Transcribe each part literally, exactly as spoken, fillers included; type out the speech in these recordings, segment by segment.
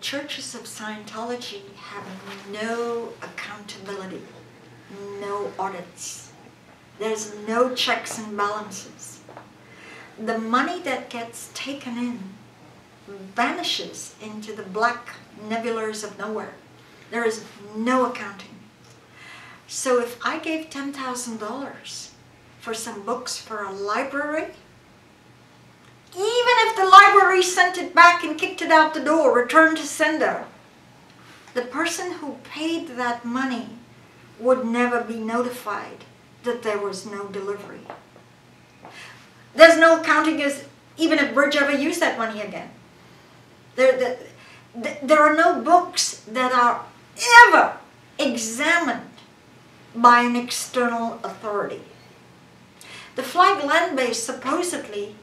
churches of Scientology have no accountability, no audits. There's no checks and balances. The money that gets taken in vanishes into the black nebulas of nowhere. There is no accounting. So if I gave ten thousand dollars for some books for a library, even if the library sent it back and kicked it out the door, returned to sender, the person who paid that money would never be notified that there was no delivery. There's no accounting as even if Bridge ever used that money again. There, the, the, there are no books that are ever examined by an external authority. The Flag land base supposedly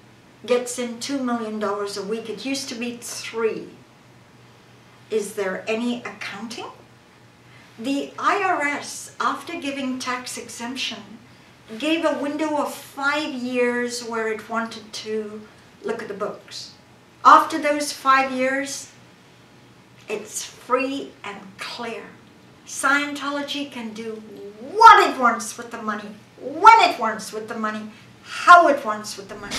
gets in two million dollars a week. It used to be three. Is there any accounting? The I R S, after giving tax exemption, gave a window of five years where it wanted to look at the books. After those five years, it's free and clear. Scientology can do what it wants with the money, when it wants with the money, how it wants with the money.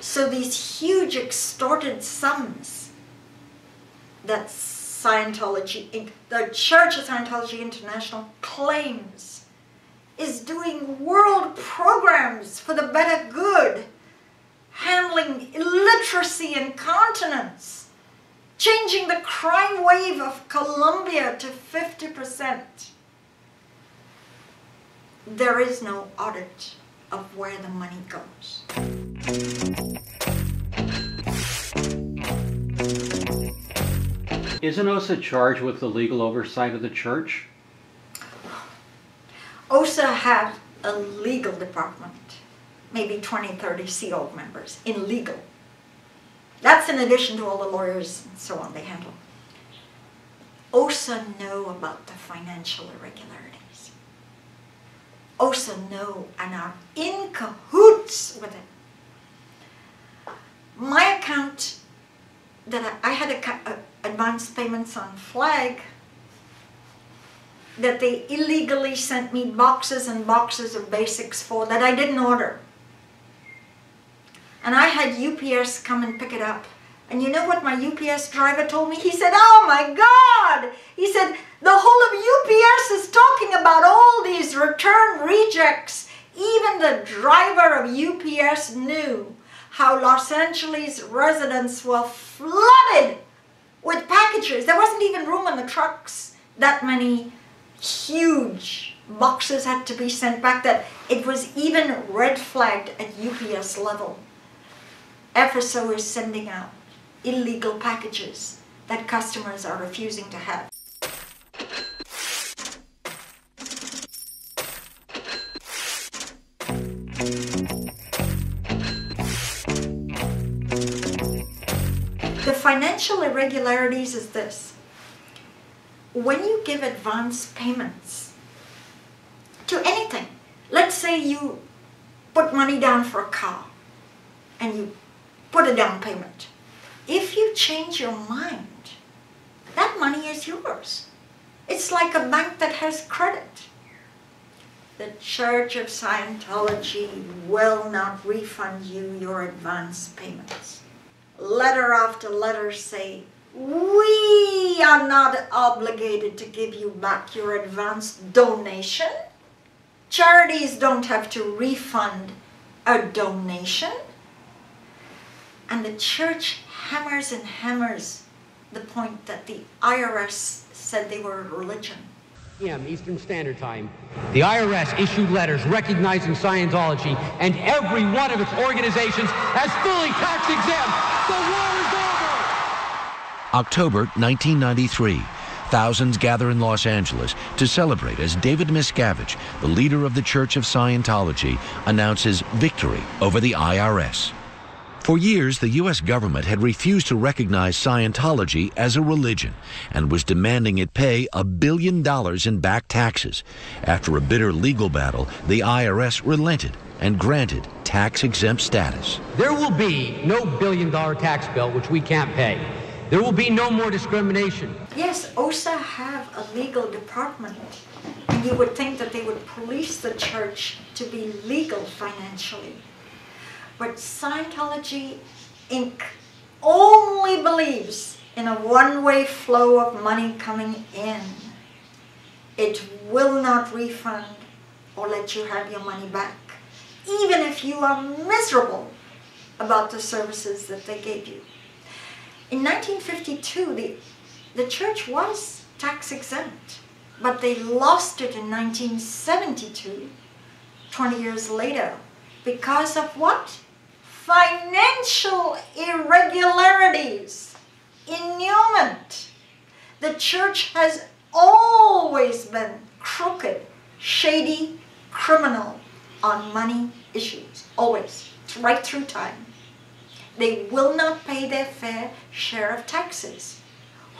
So these huge extorted sums that Scientology, the Church of Scientology International claims is doing world programs for the better good, handling illiteracy and incontinence, changing the crime wave of Colombia to fifty percent. There is no audit of where the money goes. Isn't O S A charged with the legal oversight of the church? O S A have a legal department, maybe twenty, thirty Sea Org members in legal. That's in addition to all the lawyers and so on they handle. O S A know about the financial irregularities. O S A know and are in cahoots with it. My account that I, I had a, a advance payments on Flag, that they illegally sent me boxes and boxes of Basics for that I didn't order. And I had U P S come and pick it up. And you know what my U P S driver told me? He said, oh my God! He said, the whole of U P S is talking about all these return rejects. Even the driver of U P S knew how Los Angeles residents were flooded with packages. There wasn't even room on the trucks. That many huge boxes had to be sent back that it was even red flagged at U P S level. F S O is sending out illegal packages that customers are refusing to have. Financial irregularities is this. When you give advance payments to anything, let's say you put money down for a car and you put a down payment. If you change your mind, that money is yours. It's like a bank that has credit. The Church of Scientology will not refund you your advance payments. Letter after letter say, we are not obligated to give you back your advance donation. Charities don't have to refund a donation. And the church hammers and hammers the point that the I R S said they were a religion. p m Eastern Standard Time, the I R S issued letters recognizing Scientology and every one of its organizations as fully tax-exempt. The war is over! October nineteen ninety-three. Thousands gather in Los Angeles to celebrate as David Miscavige, the leader of the Church of Scientology, announces victory over the I R S. For years, the U S government had refused to recognize Scientology as a religion and was demanding it pay a billion dollars in back taxes. After a bitter legal battle, the I R S relented and granted tax-exempt status. There will be no billion-dollar tax bill which we can't pay. There will be no more discrimination. Yes, O S A have a legal department. And you would think that they would police the church to be legal financially. But Scientology Incorporated only believes in a one-way flow of money coming in. It will not refund or let you have your money back, even if you are miserable about the services that they gave you. In nineteen fifty-two, the, the church was tax-exempt, but they lost it in nineteen seventy-two, twenty years later, because of what? Financial irregularities, inurement. The church has always been crooked, shady, criminal on money issues, always, right through time. They will not pay their fair share of taxes.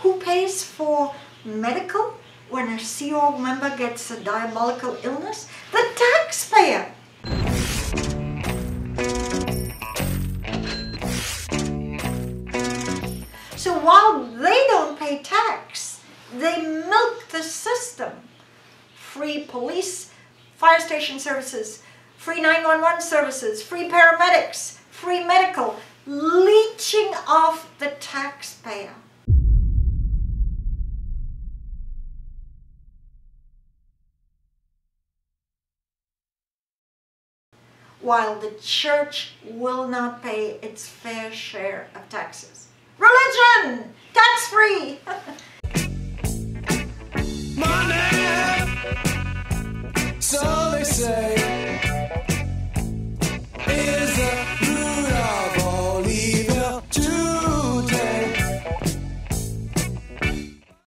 Who pays for medical when a Sea Org member gets a diabolical illness? The taxpayer! So while they don't pay tax, they milk the system. Free police, fire station services, free nine one one services, free paramedics, free medical, leeching off the taxpayer. While the church will not pay its fair share of taxes. Religion! Tax-free! Money! So